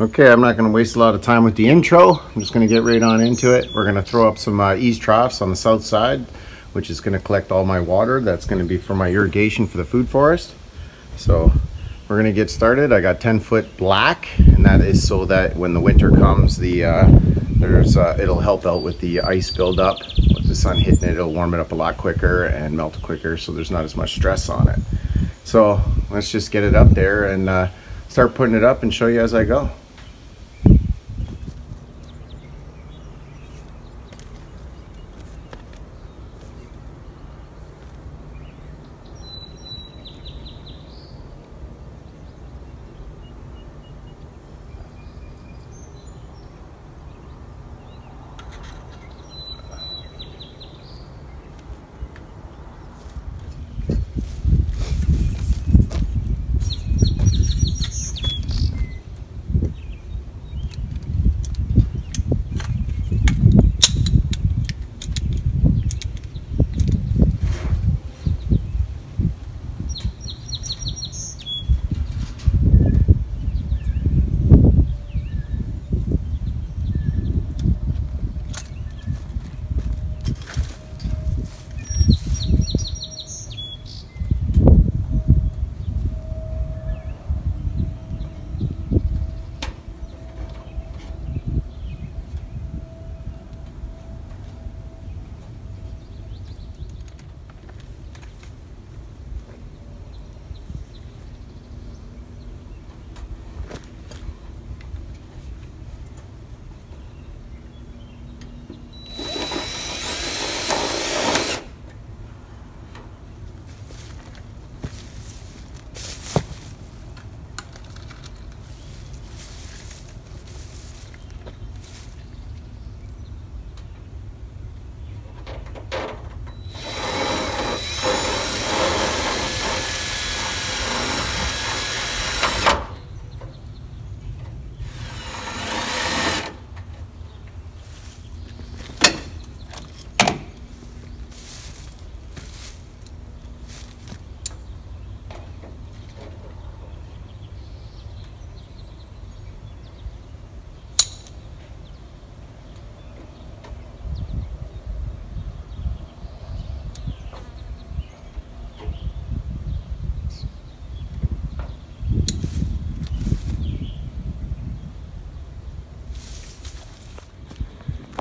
Okay, I'm not going to waste a lot of time with the intro. I'm just going to get right on into it. We're going to throw up some eavestroughs on the south side, which is going to collect all my water. That's going to be for my irrigation for the food forest. So we're going to get started. I got 10-foot black, and that is so that when the winter comes, it'll help out with the ice buildup. With the sun hitting it, it'll warm it up a lot quicker and melt quicker, so there's not as much stress on it. So let's just get it up there and start putting it up and show you as I go.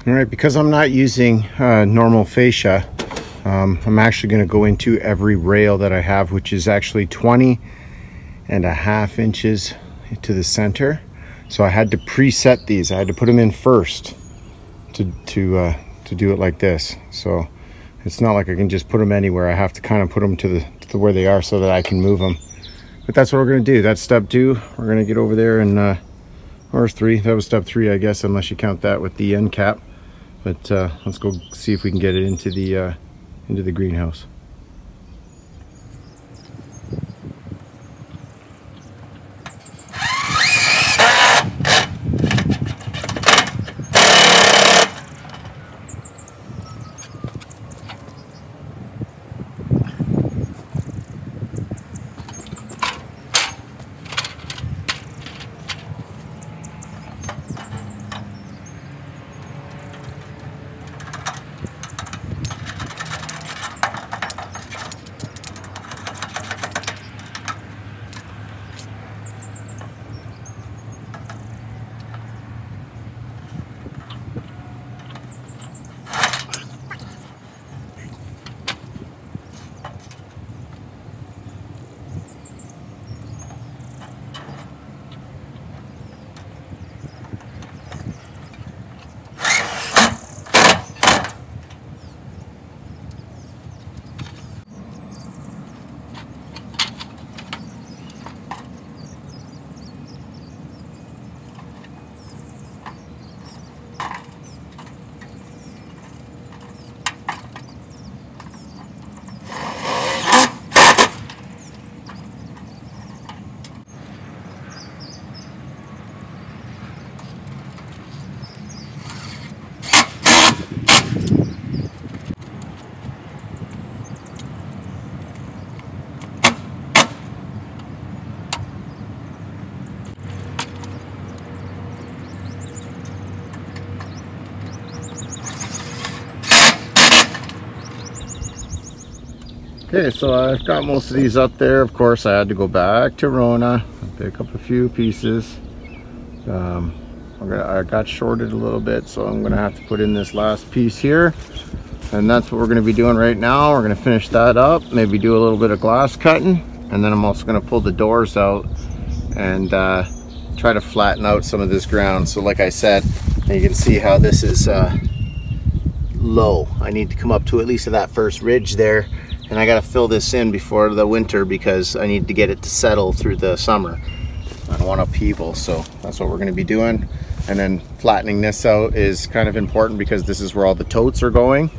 All right, because I'm not using normal fascia, I'm actually going to go into every rail that I have, which is actually 20.5 inches to the center. So I had to preset these. I had to put them in first to do it like this. So it's not like I can just put them anywhere. I have to kind of put them to where they are so that I can move them. But that's what we're going to do. That's step two. We're going to get over there and, or three. That was step three, I guess, unless you count that with the end cap. But let's go see if we can get it into the greenhouse. Okay, so I've got most of these up there. Of course, I had to go back to Rona and pick up a few pieces. I got shorted a little bit, so I'm gonna have to put in this last piece here, and that's what we're gonna be doing right now. We're gonna finish that up, maybe do a little bit of glass cutting, and then I'm also gonna pull the doors out and try to flatten out some of this ground. So like I said, you can see how this is low. I need to come up to at least that first ridge there, and I gotta fill this in before the winter because I need to get it to settle through the summer. I don't want upheaval, so that's what we're gonna be doing. And then flattening this out is kind of important because this is where all the totes are going.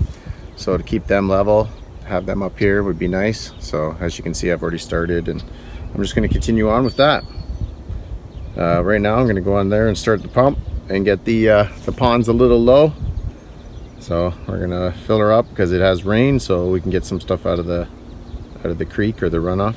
So to keep them level, have them up here would be nice. So as you can see, I've already started, and I'm just gonna continue on with that. Right now I'm gonna go on there and start the pump and get the ponds a little low. So we're gonna fill her up because it has rain, so we can get some stuff out of the creek or the runoff.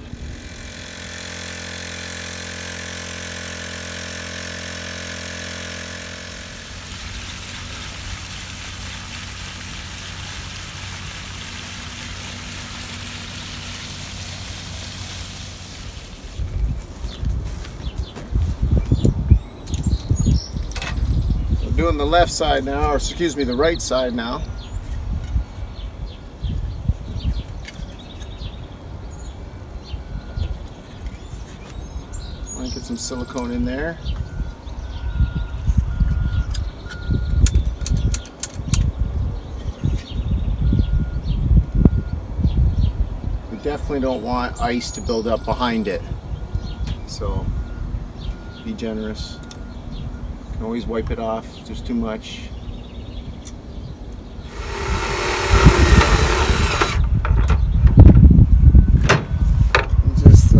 Doing the left side now, or excuse me, the right side now. I'm gonna get some silicone in there. We definitely don't want ice to build up behind it, so be generous. You can always wipe it off if there's too much. And just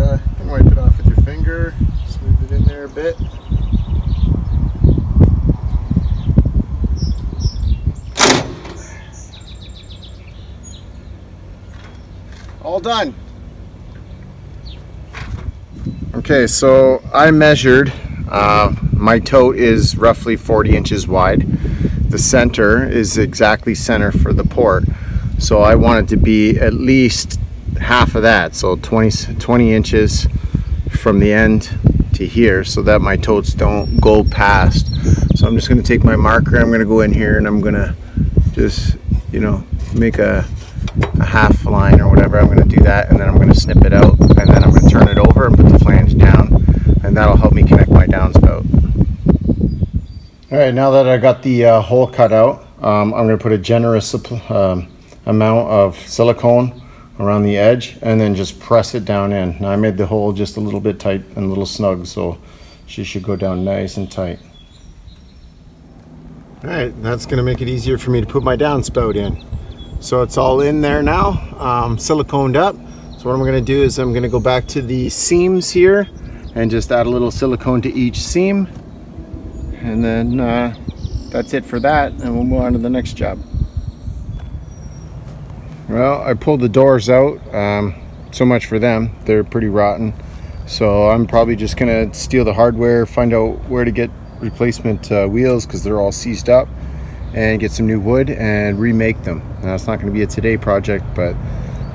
wipe it off with your finger, smooth it in there a bit. All done. Okay, so I measured. My tote is roughly 40 inches wide. The center is exactly center for the port. So I want it to be at least half of that. So 20 inches from the end to here, so that my totes don't go past. So I'm just gonna take my marker, I'm gonna go in here and I'm gonna just, you know, make a half line or whatever. I'm gonna do that, and then I'm gonna snip it out, and then I'm gonna turn it over and put the flange down, and that'll help me connect my downspout. All right, now that I got the hole cut out, I'm going to put a generous amount of silicone around the edge and then just press it down in. Now I made the hole just a little bit tight and a little snug, so she should go down nice and tight. All right, that's going to make it easier for me to put my downspout in. So it's all in there now, siliconed up. So what I'm going to do is I'm going to go back to the seams here and just add a little silicone to each seam. And then that's it for that, and we'll move on to the next job. Well, I pulled the doors out, so much for them. They're pretty rotten. So I'm probably just gonna steal the hardware, find out where to get replacement wheels because they're all seized up, and get some new wood and remake them. Now it's not gonna be a today project, but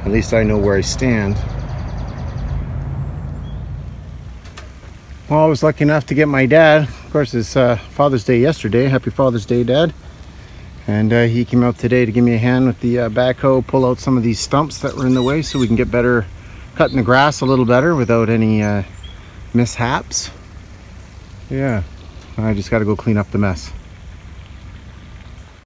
at least I know where I stand. Well, I was lucky enough to get my dad. Of course, it's Father's Day yesterday. Happy Father's Day, Dad. And he came out today to give me a hand with the backhoe, pull out some of these stumps that were in the way so we can get better, cutting the grass a little better without any mishaps. Yeah, I just gotta go clean up the mess.